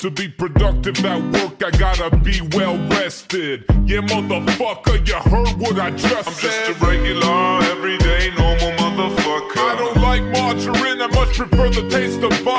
To be productive at work, I gotta be well rested. Yeah, motherfucker, you heard what I just said. I'm just a regular, everyday, normal motherfucker. I don't like margarine, I much prefer the taste of butter.